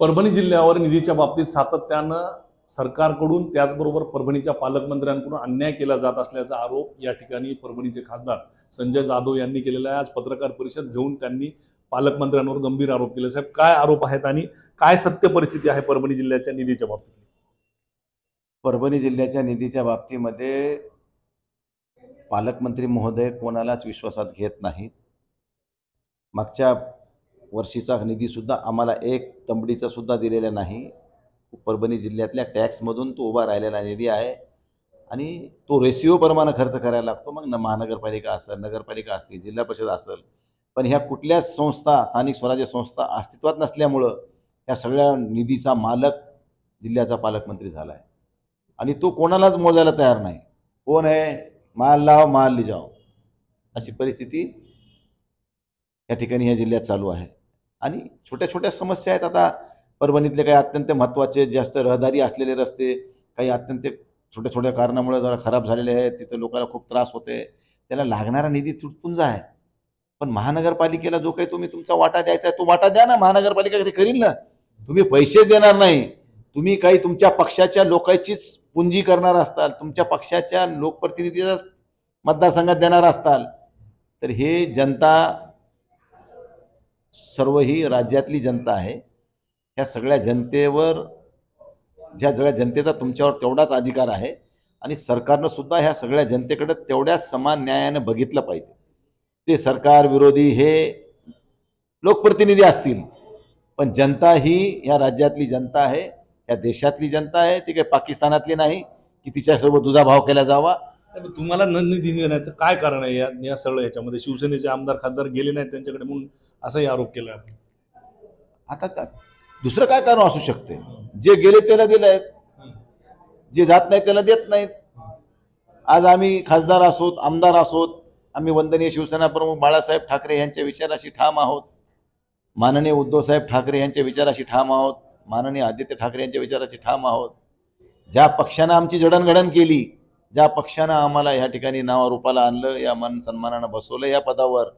परभणी जिल्ह्यावर निधीच्या बाबतीत सातत्यानं सरकारकडून त्याचबरोबर परभणीच्या पालकमंत्र्यांकडून अन्याय केला जात असल्याचा आरोप या ठिकाणी परभणीचे खासदार संजय जाधव यांनी केलेला आहे। आज पत्रकार परिषद घेऊन त्यांनी पालकमंत्र्यांवर गंभीर आरोप केले। साहेब, काय आरोप आहेत आणि काय सत्य परिस्थिती आहे परभणी जिल्ह्याच्या निधीच्या बाबतीत? परभणी जिल्ह्याच्या निधीच्या बाबतीमध्ये पालकमंत्री महोदय कोणालाच विश्वासात घेत नाहीत। मागच्या वर्षीचा निधीसुद्धा आम्हाला एक तंबडीचा सुद्धा दिलेला नाही। परभणी जिल्ह्यातल्या टॅक्समधून तो उभा राहिलेला निधी आहे आणि तो रेशिओ प्रमाणे खर्च करायला लागतो। मग महानगरपालिका असेल, नगरपालिका असतील, जिल्हा परिषद असेल, पण ह्या कुठल्याच संस्था, स्थानिक स्वराज्य संस्था अस्तित्वात नसल्यामुळं या सगळ्या निधीचा मालक जिल्ह्याचा पालकमंत्री झाला आहे आणि तो कोणालाच मोजायला तयार नाही। कोण आहे? माल लाव माल ले जाओ अशी परिस्थिती या ठिकाणी या जिल्ह्यात चालू आहे। आणि छोट्या छोट्या समस्या आहेत। आता परभणीतले काही अत्यंत महत्त्वाचे जास्त रहदारी असलेले रस्ते काही अत्यंत छोट्या छोट्या कारणामुळे जरा खराब झालेले आहेत, तिथे लोकांना खूप त्रास होते। त्याला लागणारा निधी तुटपुंजा आहे, पण महानगरपालिकेला जो काही तुम्ही तुमचा वाटा द्यायचा आहे तो वाटा द्या ना। महानगरपालिका ते करील ना। तुम्ही पैसे देणार नाही, तुम्ही काही तुमच्या पक्षाच्या लोकांचीच पुंजी करणार असाल, तुमच्या पक्षाच्या लोकप्रतिनिधीचा मतदारसंघात देणार असाल तर हे जनता सर्व ही राज्यातली जनता आहे। ह्या सगळ्या जनतेवर ज्या सगळ्या जनतेचा तुमच्यावर तेवढाच अधिकार आहे आणि सरकारनं सुद्धा ह्या सगळ्या जनतेकडे तेवढ्याच समान न्यायाने बघितलं पाहिजे। ते सरकार विरोधी हे लोकप्रतिनिधी असतील, पण जनता ही या राज्यातली जनता आहे, या देशातली जनता आहे। ती काही पाकिस्तानातली नाही की तिच्यासोबत दुजा भाव केला जावा। तुम्हाला निधी देण्याचं काय कारण आहे? या सगळं याच्यामध्ये शिवसेनेचे आमदार खासदार गेले नाही त्यांच्याकडे म्हणून असाही आरोप केला आपण। आता दुसरं काय कारण असू शकते? जे गेले त्याला दिले आहेत, जे जात नाही त्याला देत नाहीत। आज आम्ही खासदार असोत, आमदार असोत, आम्ही वंदनीय शिवसेना प्रमुख बाळासाहेब ठाकरे यांच्या विचाराशी ठाम आहोत, माननीय उद्धवसाहेब ठाकरे यांच्या विचाराशी ठाम आहोत, माननीय आदित्य ठाकरे यांच्या विचाराशी ठाम आहोत। ज्या पक्षानं आमची जडणघडण केली, ज्या पक्षानं आम्हाला ह्या ठिकाणी नावारूपाला आणलं, या मान सन्मानानं बसवलं या पदावर,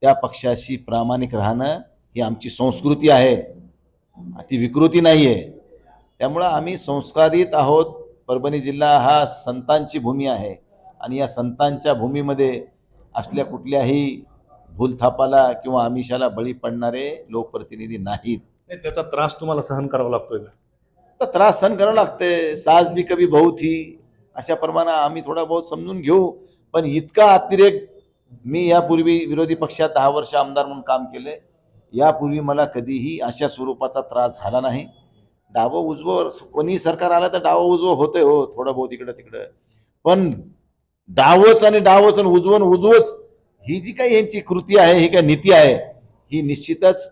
त्या पक्षाशी प्रामाणिक राहणं ही आमची संस्कृती आहे, ती विकृती नाही आहे। त्यामुळं आम्ही संस्कारित आहोत। परभणी जिल्हा हा संतांची भूमी आहे आणि या संतांच्या भूमीमध्ये असल्या कुठल्याही भूलथापाला किंवा आमिषाला बळी पडणारे लोकप्रतिनिधी नाहीत। त्याचा त्रास तुम्हाला सहन करावा लागतोय का? तर त्रास सहन करावा लागते। सास भी कभी बहू थी अशा प्रमाणे आम्ही थोडा बहुत समजून घेऊ, पण इतका अतिरेक मी यापूर्वी विरोधी पक्षात 10 वर्ष आमदार म्हणून काम केले, यापूर्वी मला कधीही अशा स्वरूपाचा त्रास झाला नाही। डावं उजवं कोणी सरकार आलं तर डावं उजवं होते हो, थोडं बहुत इकडं तिकडं, पण डावच आणि डावच आणि उजवून उजवच ही जी काही यांची कृती आहे, ही काही नीती आहे, ही निश्चितच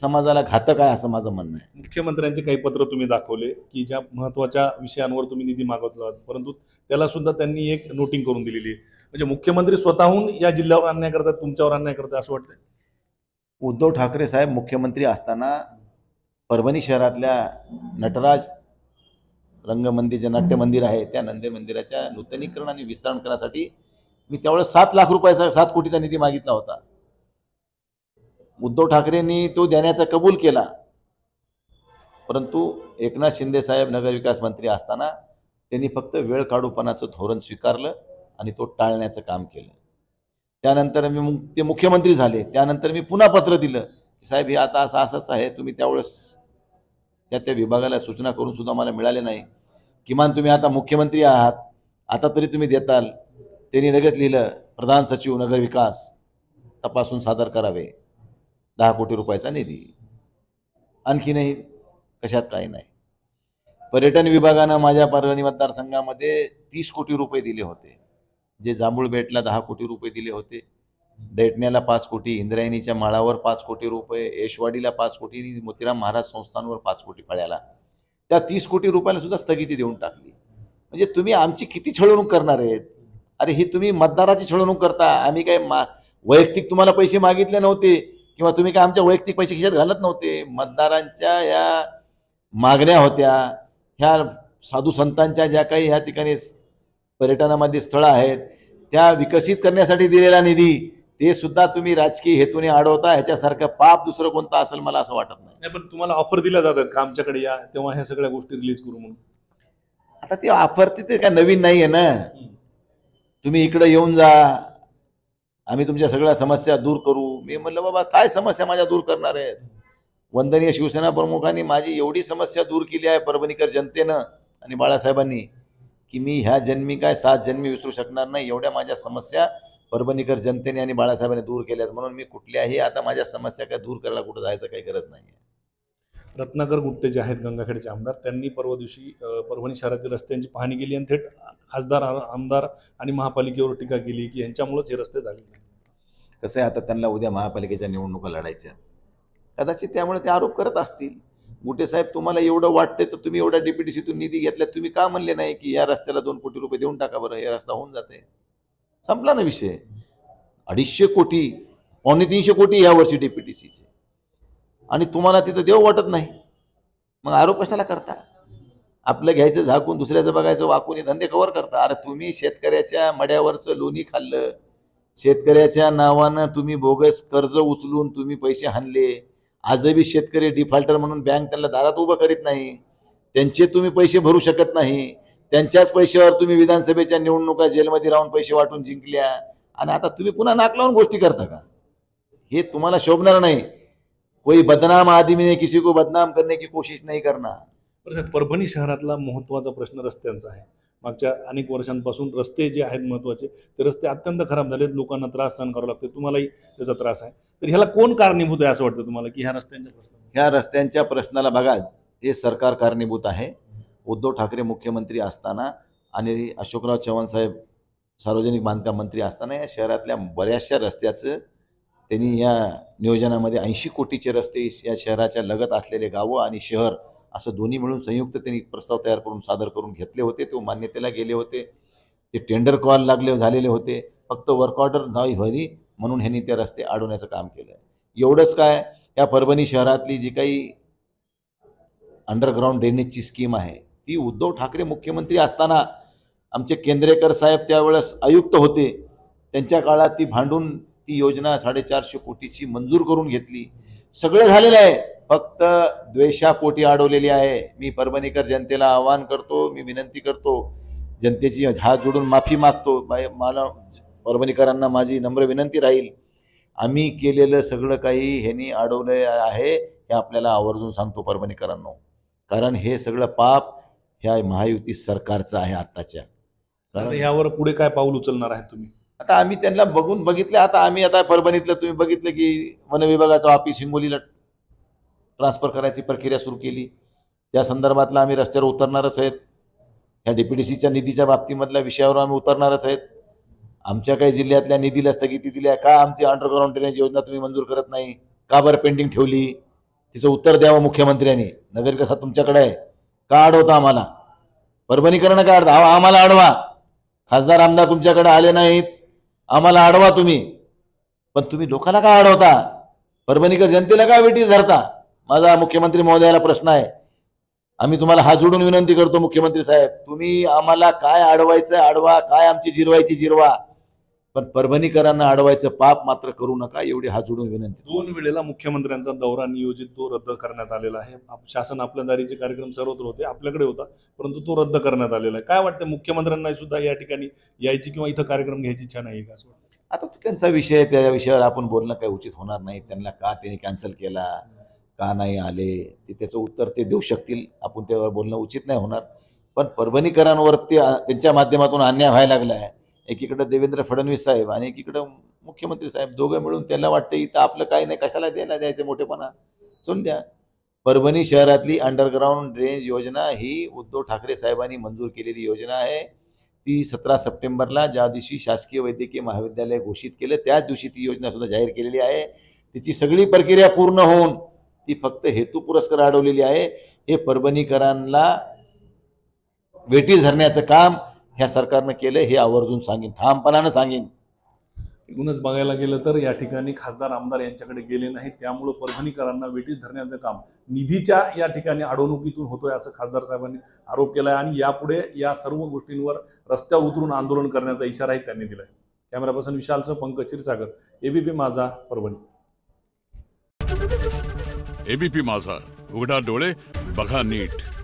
समाजाला घातक आहे असं माझं म्हणणं आहे। मुख्यमंत्र्यांचे काही पत्र तुम्ही दाखवले की ज्या महत्त्वाच्या विषयांवर तुम्ही निधी मागवला, परंतु त्याला सुद्धा त्यांनी एक नोटिंग करून दिलेली आहे। म्हणजे मुख्यमंत्री स्वतःहून या जिल्ह्यावर अन्याय करतात, तुमच्यावर अन्याय करतात असं वाटतं? उद्धव ठाकरे साहेब मुख्यमंत्री असताना परभणी शहरातल्या नटराज रंग मंदिर जे नाट्य मंदिर आहे त्या नंदी मंदिराच्या नूतनीकरण आणि विस्तारण करण्यासाठी मी त्यावेळेस 7 लाख रुपयाचा 7 कोटीचा निधी मागितला होता। उद्धव ठाकरेंनी तो देण्याचा कबूल केला, परंतु एकनाथ शिंदे साहेब नगरविकास मंत्री असताना त्यांनी फक्त वेळ काढूपणाचं धोरण स्वीकारलं आणि तो टाळण्याचं काम केलं। त्यानंतर मी ते मुख्यमंत्री झाले, त्यानंतर मी पुन्हा पत्र दिलं की साहेब हे आता असं असंच आहे, तुम्ही त्यावेळेस त्या विभागाला सूचना करून सुद्धा मला मिळाले नाही, किमान तुम्ही आता मुख्यमंत्री आहात आता तरी तुम्ही देताल। त्यांनी लगेच लिहिलं प्रधान सचिव नगर विकास तपासून सादर करावे 10 कोटी रुपयाचा निधी, आणखी नाही कशात काही नाही। पर्यटन विभागानं माझ्या परभणी मतदारसंघामध्ये 30 कोटी रुपये दिले होते, जे जांभूळ बेटला 10 कोटी रुपये दिले होते, दैटण्याला 5 कोटी, इंद्रायणीच्या माळावर 5 कोटी रुपये, येशवाडीला 5 कोटी, मुथिरम महाराज संस्थानवर 5 कोटी, फळ्याला त्या 30 कोटी रुपयाला सुद्धा स्थगिती देऊन टाकली। म्हणजे तुम्ही आमची किती छळवणूक करणार आहेत? अरे ही तुम्ही मतदाराची छळवणूक करता। आम्ही काय वैयक्तिक तुम्हाला पैसे मागितले नव्हते किंवा तुम्ही काय आमच्या वैयक्तिक पैसे खिशात घालत नव्हते। मतदारांच्या या मागण्या होत्या, ह्या साधू संतांच्या ज्या काही ह्या ठिकाणी पर्यटनामध्ये स्थळं आहेत त्या विकसित करण्यासाठी दिलेला निधी ते सुद्धा तुम्ही राजकीय हेतूने अडवता, ह्याच्यासारखं पाप दुसरं कोणतं असेल मला असं वाटत नाही. पण तुम्हाला ऑफर दिल्या जातात का आमच्याकडे या तेव्हा ह्या सगळ्या गोष्टी रिलीज करू म्हणून? आता ती ऑफर तिथे काय नवीन नाही आहे ना, तुम्ही इकडे येऊन जा आम्ही तुमच्या सगळ्या समस्या दूर करू. मी म्हटलं बाबा काय समस्या माझ्या दूर करणार आहेत, वंदनीय शिवसेना प्रमुखांनी माझी एवढी समस्या दूर केली आहे परभणीकर जनतेनं आणि बाळासाहेबांनी की मी ह्या जन्मी काय 7 जन्मी विसरू शकणार नाही. एवढ्या माझ्या समस्या परभणीकर जनतेने आणि बाळासाहेबांनी दूर केल्यात, म्हणून मी कुठल्याही आता माझ्या समस्या काय दूर करायला कुठं जायचं काही गरज नाही आहे. रत्नागर गुट्टे जे आहेत गंगाखेडचे आमदार, त्यांनी परवा दिवशी परभणी शहरातील रस्त्यांची पाहणी केली आणि थेट खासदार आमदार आणि महापालिकेवर टीका केली की यांच्यामुळेच हे रस्ते झाले. कसं आहे आता त्यांना उद्या महापालिकेच्या निवडणुका लढायच्या, कदाचित त्यामुळे ते आरोप करत असतील. गुट्टे साहेब तुम्हाला एवढं वाटते तर तुम्ही एवढ्या डीपीटीसीतून निधी घेतल्या, तुम्ही का म्हणले नाही की या रस्त्याला 2 कोटी रुपये देऊन टाका बरं, हे रस्ता होऊन जाते, संपला ना विषय. 250 कोटी 250 कोटी यावर्षी डीपीटीसीचे, आणि तुम्हाला तिथं देव वाटत नाही, मग आरोप कशाला करता? आपलं घ्यायचं झाकून दुसऱ्याचं बघायचं वाकून हे धंदे कवर करता. अरे तुम्ही शेतकऱ्याच्या मड्यावरचं लोणी खाल्लं, शेतकऱ्याच्या नावानं तुम्ही बोगस कर्ज उचलून तुम्ही पैसे हाणले. आजही शेतकरी डिफॉल्टर म्हणून बँक त्यांना दारात उभं करीत नाही, त्यांचे तुम्ही पैसे भरू शकत नाही, त्यांच्याच पैशावर तुम्ही विधानसभेच्या निवडणुका जेलमध्ये राहून पैसे वाटून जिंकल्या, आणि आता तुम्ही पुन्हा नाक लावून गोष्टी करता का? हे तुम्हाला शोभणार नाही. कोई बदनाम आदमी ने किसी को बदनाम करने की कोशिश नहीं करना. परभणी शहरातला महत्त्वाचा प्रश्न रस्त्यांचा आहे. मागच्या अनेक वर्षांपासून रस्ते जे आहेत महत्त्वाचे ते रस्ते अत्यंत खराब झालेत, लोकांना त्रास सहन करावा लागतो, तुम्हालाही त्याचा त्रास आहे. तर ह्याला कोण कारणीभूत आहे असं वाटतं तुम्हाला की ह्या रस्त्यांच्या प्रश्नाला? बघा, हे सरकार कारणीभूत आहे. उद्धव ठाकरे मुख्यमंत्री असताना आणि अशोकराव चव्हाण साहेब सार्वजनिक बांधकाम मंत्री असताना या शहरातल्या बऱ्याचशा रस्त्याचं त्यांनी या नियोजनामध्ये 80 कोटीचे रस्ते या शहराच्या लगत असलेले गावं आणि शहर असं दोन्ही मिळून संयुक्त त्यांनी प्रस्ताव तयार करून सादर करून घेतले होते. तो मान्यतेला गेले होते, ते टेंडर कॉल लागले झालेले होते, फक्त वर्क ऑर्डर नाही व्हावी म्हणून ह्यांनी ते रस्ते अडवण्याचं काम केलं आहे. एवढंच काय, या परभणी शहरातली जी काही अंडरग्राऊंड ड्रेनेजची स्कीम आहे ती उद्धव ठाकरे मुख्यमंत्री असताना आमचे केंद्रेकर साहेब त्यावेळेस आयुक्त होते, त्यांच्या काळात ती भांडून ती योजना 450 कोटीची मंजूर करून घेतली. सगळं झालेलं आहे, फक्त द्वेषापोटी अडवलेली आहे. मी परभणीकर जनतेला आवाहन करतो, मी विनंती करतो, जनतेची हात जोडून माफी मागतो. मला परभणीकरांना माझी नम्र विनंती राहील, आम्ही केलेलं सगळं काही ह्यांनी अडवले आहे हे आपल्याला आवर्जून सांगतो परभणीकरांनो, कारण हे सगळं पाप ह्या महायुती सरकारचं आहे आत्ताच्या. कारण यावर पुढे काय पाऊल उचलणार आहे तुम्ही? आता आम्ही त्यांना बघून बघितलं, आता परभणीतलं तुम्ही बघितलं की वन विभागाचं ऑफिस हिंगोलीला ट्रान्सफर करायची प्रक्रिया सुरू केली, त्या संदर्भातला आम्ही रस्त्यावर उतरणारच आहेत. ह्या डीपीडीसीच्या निधीच्या बाबतीमधल्या विषयावर आम्ही उतरणारच आहेत. आमच्या काही जिल्ह्यातल्या निधीला स्थगिती दिली आहे का? आमची अंडरग्राऊंड ड्रेनेज योजना तुम्ही मंजूर करत नाही का बरं, पेंडिंग ठेवली? तिचं उत्तर द्यावं मुख्यमंत्र्यांनी. नगरकथा तुमच्याकडे आहे, का अडवता आम्हाला? परभणीकरांना काय अडवता? आम्हाला अडवा, खासदार आमदार तुमच्याकडे आले नाहीत, आम्हाला अडवा तुम्ही, पण तुम्ही लोकांना का अडवता? परभणीकर जनतेला का वेटीस धरता? माझा मुख्यमंत्री महोदयाला प्रश्न आहे, आम्ही तुम्हाला हात जोडून विनंती करतो मुख्यमंत्री साहेब, तुम्ही आम्हाला काय अडवायचं अडवा, काय आमची जिरवायची जिरवा, पण परभणीकरांना अडवायचं पाप मात्र करू नका, एवढी हात जोडून विनंती. 2 वेळेला मुख्यमंत्र्यांचा दौरा नियोजित तो रद्द करण्यात आलेला आहे. शासन आपल्यादारीचे कार्यक्रम सर्वत्र होते, आपल्याकडे होता, परंतु तो रद्द करण्यात आलेला आहे. काय वाटतं, मुख्यमंत्र्यांना सुद्धा या ठिकाणी यायची किंवा इथं कार्यक्रम घ्यायची इच्छा नाही का? आता तो त्यांचा विषय, त्या विषयावर आपण बोलणं काही उचित होणार नाही. त्यांना का त्यांनी कॅन्सल केला, का नाही आले, ते त्याचं उत्तर ते देऊ शकतील, आपण त्यावर बोलणं उचित नाही होणार. पण परभणीकरांवर ते त्यांच्या माध्यमातून अन्याय व्हायला लागला आहे. एकीकडं देवेंद्र फडणवीस साहेब आणि एकीकडं मुख्यमंत्री साहेब, दोघं मिळून त्यांना वाटतं इथं आपलं काही नाही, कशाला द्यायला द्यायचं मोठेपणा, चल द्या. परभणी शहरातली अंडरग्राऊंड ड्रेनेज योजना ही उद्धव ठाकरे साहेबांनी मंजूर केलेली योजना आहे. ती 17 सप्टेंबरला ज्या दिवशी शासकीय वैद्यकीय महाविद्यालय घोषित केलं त्याच दिवशी ती योजनासुद्धा जाहीर केलेली आहे. तिची सगळी प्रक्रिया पूर्ण होऊन ती फक्त हेतू पुरस्कार अडवलेली आहे. हे परभणीकरांना वेटीस धरण्याचं काम ह्या सरकारनं केलं, हे आवर्जून सांगेन, ठामपणानं सांगेन. एकूणच बघायला गेलं तर या ठिकाणी खासदार आमदार यांच्याकडे गेले नाही, त्यामुळं परभणीकरांना वेटीस धरण्याचं काम निधीच्या या ठिकाणी अडवणुकीतून होतोय असं खासदार साहेबांनी आरोप केला आहे. आणि यापुढे या सर्व गोष्टींवर रस्त्यावर उतरून आंदोलन करण्याचा इशाराही त्यांनी दिला आहे. कॅमेरापर्सन विशालसह पंकज क्षीरसागर, एबीपी माझा परभणी। एबीपी माझा, उघडा डोळे बघा नीट।